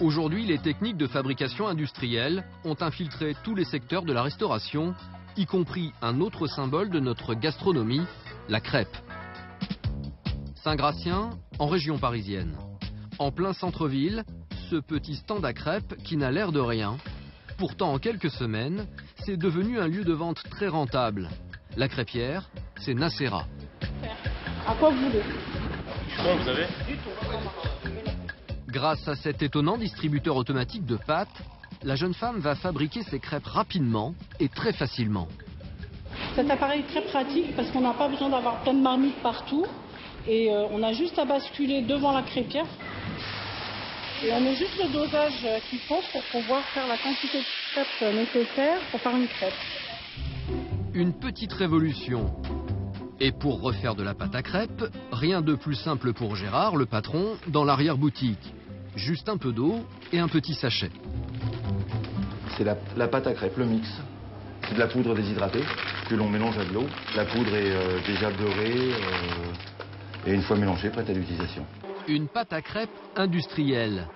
Aujourd'hui, les techniques de fabrication industrielle ont infiltré tous les secteurs de la restauration, y compris un autre symbole de notre gastronomie, la crêpe. Saint-Gratien, en région parisienne. En plein centre-ville, ce petit stand à crêpes qui n'a l'air de rien. Pourtant, en quelques semaines, c'est devenu un lieu de vente très rentable. La crêpière, c'est Nacera. À quoi vous voulez? Je crois que vous avez. Grâce à cet étonnant distributeur automatique de pâtes, la jeune femme va fabriquer ses crêpes rapidement et très facilement. Cet appareil est très pratique parce qu'on n'a pas besoin d'avoir plein de marmites partout. Et on a juste à basculer devant la crêpière. Et on met juste le dosage qu'il faut pour pouvoir faire la quantité de crêpes nécessaire pour faire une crêpe. Une petite révolution. Et pour refaire de la pâte à crêpes, rien de plus simple pour Gérard, le patron, dans l'arrière-boutique. Juste un peu d'eau et un petit sachet. C'est la pâte à crêpes, le mix. C'est de la poudre déshydratée que l'on mélange à de l'eau. La poudre est déjà beurrée. Et une fois mélangée, prête à l'utilisation. Une pâte à crêpes industrielle.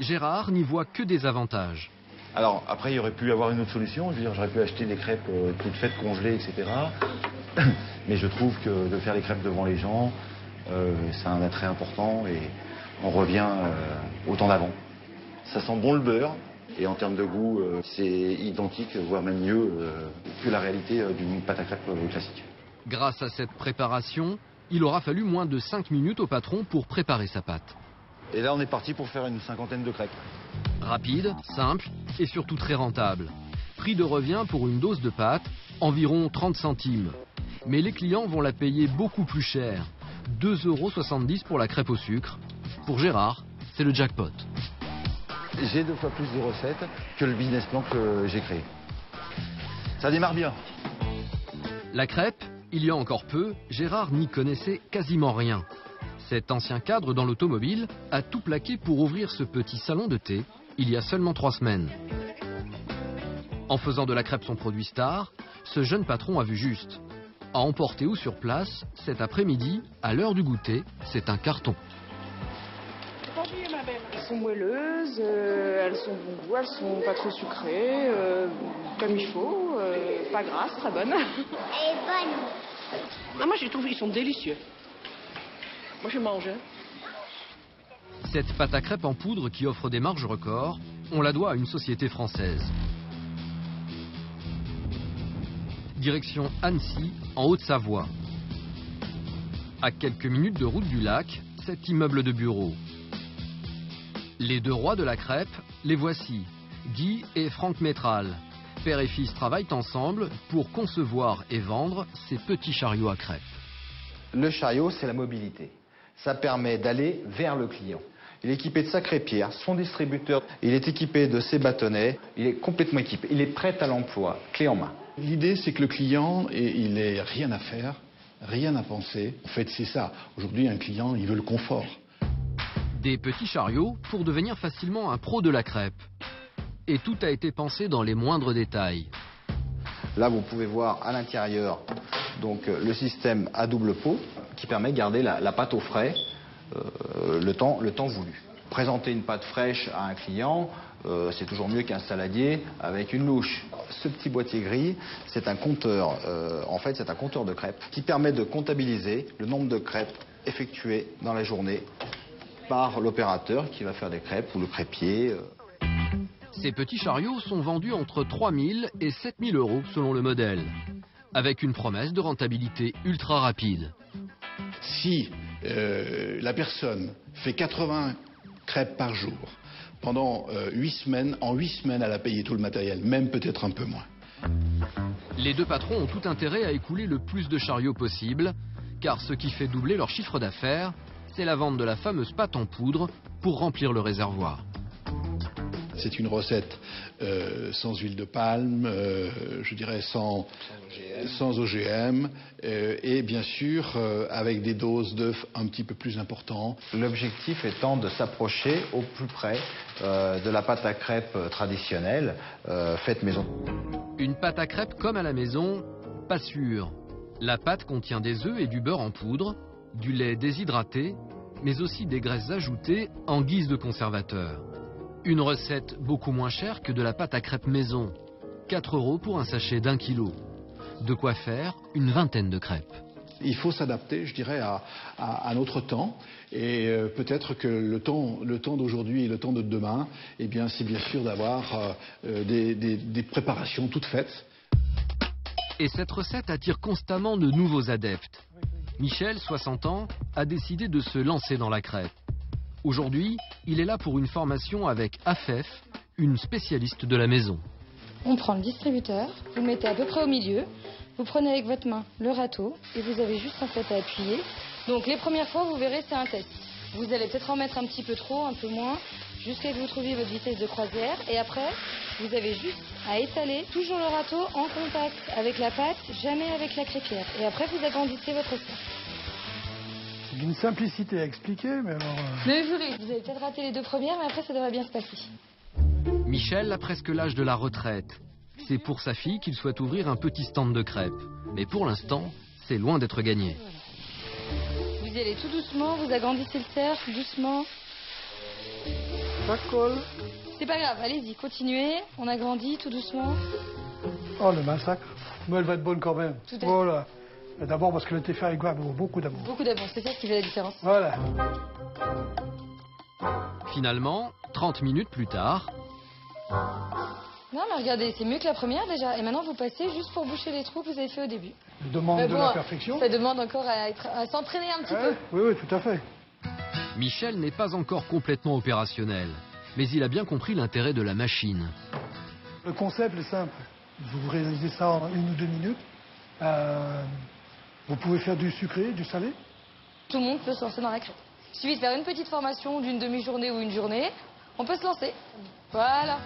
Gérard n'y voit que des avantages. Alors, après, il y aurait pu avoir une autre solution. Je veux dire, j'aurais pu acheter des crêpes toutes faites, congelées, etc. Mais je trouve que de faire les crêpes devant les gens, c'est un attrait important et on revient au temps d'avant. Ça sent bon le beurre et en termes de goût, c'est identique, voire même mieux que la réalité d'une pâte à crêpes classique. Grâce à cette préparation, il aura fallu moins de 5 minutes au patron pour préparer sa pâte. Et là, on est parti pour faire une cinquantaine de crêpes. Rapide, simple et surtout très rentable. Prix de revient pour une dose de pâte, environ 30 centimes. Mais les clients vont la payer beaucoup plus cher. 2,70 € pour la crêpe au sucre. Pour Gérard, c'est le jackpot. J'ai 2 fois plus de recettes que le business plan que j'ai créé. Ça démarre bien. La crêpe, il y a encore peu, Gérard n'y connaissait quasiment rien. Cet ancien cadre dans l'automobile a tout plaqué pour ouvrir ce petit salon de thé il y a seulement 3 semaines. En faisant de la crêpe son produit star, ce jeune patron a vu juste. À emporter ou sur place, cet après-midi, à l'heure du goûter, c'est un carton. Elles sont moelleuses, elles sont bon goût, elles sont pas trop sucrées, comme il faut, pas grasses, très bonnes. Elle est bonne. Ah, moi, je trouve qu'ils sont délicieux. Moi, je mange. Cette pâte à crêpes en poudre qui offre des marges records, on la doit à une société française. Direction Annecy, en Haute-Savoie. À quelques minutes de route du lac, cet immeuble de bureau. Les deux rois de la crêpe, les voici. Guy et Franck Métral. Père et fils travaillent ensemble pour concevoir et vendre ces petits chariots à crêpes. Le chariot, c'est la mobilité. Ça permet d'aller vers le client. Il est équipé de sa crêpière, son distributeur. Il est équipé de ses bâtonnets. Il est complètement équipé. Il est prêt à l'emploi, clé en main. L'idée, c'est que le client, il n'ait rien à faire, rien à penser. En fait, c'est ça. Aujourd'hui, un client, il veut le confort. Des petits chariots pour devenir facilement un pro de la crêpe. Et tout a été pensé dans les moindres détails. Là, vous pouvez voir à l'intérieur donc le système à double pot qui permet de garder la pâte au frais le temps voulu. Présenter une pâte fraîche à un client, c'est toujours mieux qu'un saladier avec une louche. Ce petit boîtier gris, c'est un compteur. En fait, c'est un compteur de crêpes qui permet de comptabiliser le nombre de crêpes effectuées dans la journée par l'opérateur qui va faire des crêpes ou le crêpier. Ces petits chariots sont vendus entre 3 000 et 7 000 € selon le modèle, avec une promesse de rentabilité ultra rapide. Si la personne fait 80 crêpes par jour, pendant 8 semaines, en 8 semaines, elle a payé tout le matériel, même peut-être un peu moins. Les deux patrons ont tout intérêt à écouler le plus de chariots possible, car ce qui fait doubler leur chiffre d'affaires, c'est la vente de la fameuse pâte en poudre pour remplir le réservoir. C'est une recette sans huile de palme, je dirais sans OGM et bien sûr avec des doses d'œufs un petit peu plus importantes. L'objectif étant de s'approcher au plus près de la pâte à crêpes traditionnelle faite maison. Une pâte à crêpes comme à la maison, pas sûre. La pâte contient des œufs et du beurre en poudre, du lait déshydraté, mais aussi des graisses ajoutées en guise de conservateur. Une recette beaucoup moins chère que de la pâte à crêpes maison. 4 € pour un sachet d'1 kg. De quoi faire une vingtaine de crêpes. Il faut s'adapter, je dirais, à notre temps. Et peut-être que le temps d'aujourd'hui et le temps de demain, eh bien, c'est bien sûr d'avoir des préparations toutes faites. Et cette recette attire constamment de nouveaux adeptes. Michel, 60 ans, a décidé de se lancer dans la crêpe. Aujourd'hui, il est là pour une formation avec AFEF, une spécialiste de la maison. On prend le distributeur, vous le mettez à peu près au milieu, vous prenez avec votre main le râteau et vous avez juste en fait à appuyer. Donc les premières fois, vous verrez, c'est un test. Vous allez peut-être en mettre un petit peu trop, un peu moins, jusqu'à ce que vous trouviez votre vitesse de croisière. Et après, vous avez juste à étaler toujours le râteau en contact avec la pâte, jamais avec la crêpière. Et après, vous agrandissez votre cercle. C'est d'une simplicité à expliquer, mais alors... Mais je vous dis, vous avez peut-être raté les 2 premières, mais après, ça devrait bien se passer. Michel a presque l'âge de la retraite. C'est pour sa fille qu'il souhaite ouvrir un petit stand de crêpes. Mais pour l'instant, c'est loin d'être gagné. Vous allez tout doucement, vous agrandissez le cercle, doucement. Ça colle. C'est pas grave, allez-y, continuez. On agrandit tout doucement. Oh, le massacre. Mais elle va être bonne quand même. Tout à fait. Voilà. D'abord parce qu'elle a été faite avec beaucoup d'amour. Beaucoup d'amour, c'est ça qui fait la différence. Voilà. Finalement, 30 minutes plus tard... Non, mais regardez, c'est mieux que la première déjà. Et maintenant, vous passez juste pour boucher les trous que vous avez fait au début. Ça demande de la perfection. Ça demande encore à s'entraîner un petit peu. Oui, oui, tout à fait. Michel n'est pas encore complètement opérationnel, mais il a bien compris l'intérêt de la machine. Le concept est simple. Vous réalisez ça en 1 ou 2 minutes. Vous pouvez faire du sucré, du salé. Tout le monde peut se lancer dans la crêpe. Il suffit de faire une petite formation d'une demi-journée ou une journée. On peut se lancer. Voilà.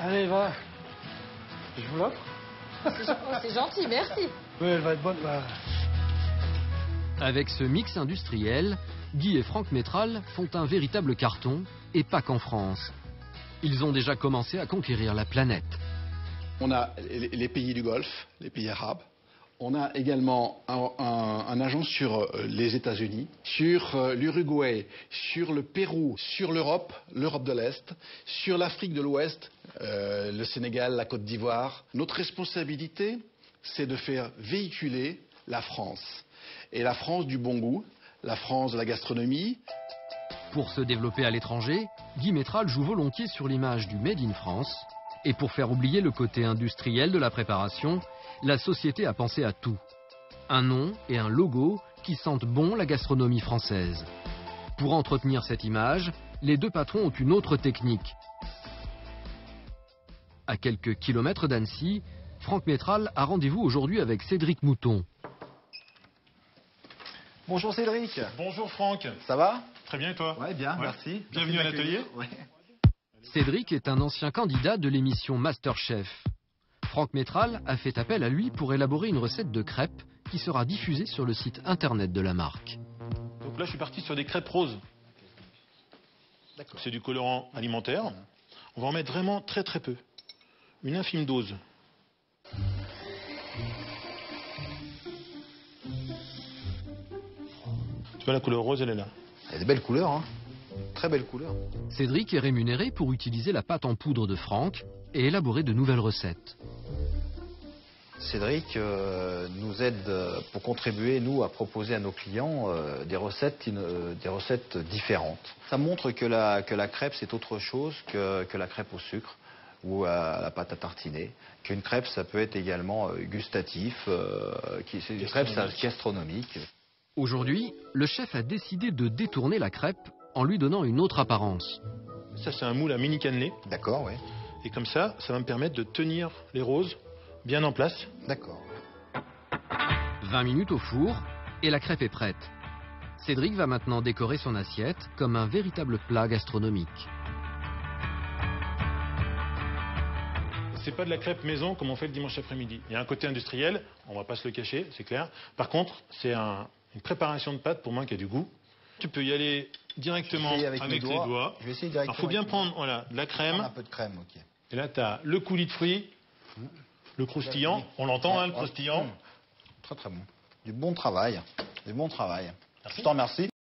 Allez, va. Je vous l'offre. C'est gentil, merci. Oui, elle va être bonne. Bah. Avec ce mix industriel, Guy et Franck Métral font un véritable carton, et pas qu'en France. Ils ont déjà commencé à conquérir la planète. On a les pays du Golfe, les pays arabes. On a également un agent sur les États-Unis, sur l'Uruguay, sur le Pérou, sur l'Europe, l'Europe de l'Est, sur l'Afrique de l'Ouest, le Sénégal, la Côte d'Ivoire. Notre responsabilité, c'est de faire véhiculer la France. Et la France du bon goût, la France de la gastronomie. Pour se développer à l'étranger, Guy Métral joue volontiers sur l'image du Made in France. Et pour faire oublier le côté industriel de la préparation, la société a pensé à tout. Un nom et un logo qui sentent bon la gastronomie française. Pour entretenir cette image, les deux patrons ont une autre technique. À quelques kilomètres d'Annecy, Franck Métral a rendez-vous aujourd'hui avec Cédric Mouton. Bonjour Cédric. Bonjour Franck. Ça va? Très bien et toi? Ouais, bien, ouais. Merci. Bienvenue à l'atelier. Ouais. Cédric est un ancien candidat de l'émission Masterchef. Franck Métral a fait appel à lui pour élaborer une recette de crêpes qui sera diffusée sur le site internet de la marque. Donc là, je suis parti sur des crêpes roses. C'est du colorant alimentaire. On va en mettre vraiment très très peu. Une infime dose. Tu vois, la couleur rose, elle est là. Elle a des belles couleurs, hein. Très belle couleur. Cédric est rémunéré pour utiliser la pâte en poudre de Franck et élaborer de nouvelles recettes. Cédric nous aide pour contribuer, nous, à proposer à nos clients des recettes différentes. Ça montre que la crêpe, c'est autre chose que la crêpe au sucre ou à la pâte à tartiner. Qu'une crêpe, ça peut être également gustatif, une crêpe, c'est gastronomique. Aujourd'hui, le chef a décidé de détourner la crêpe en lui donnant une autre apparence. Ça, c'est un moule à mini cannelé. D'accord, oui. Et comme ça, ça va me permettre de tenir les roses bien en place. D'accord. 20 minutes au four et la crêpe est prête. Cédric va maintenant décorer son assiette comme un véritable plat gastronomique. C'est pas de la crêpe maison comme on fait le dimanche après-midi. Il y a un côté industriel, on va pas se le cacher, c'est clair. Par contre, c'est une préparation de pâte pour moi qui a du goût. Tu peux y aller directement avec les doigts. Je vais essayer directement. Alors, il faut bien prendre voilà, de la crème. Un peu de crème, ok. Et là, tu as le coulis de fruits, le croustillant. On l'entend, hein, le croustillant. Très, très bon. Du bon travail. Du bon travail. Merci. Je t'en remercie.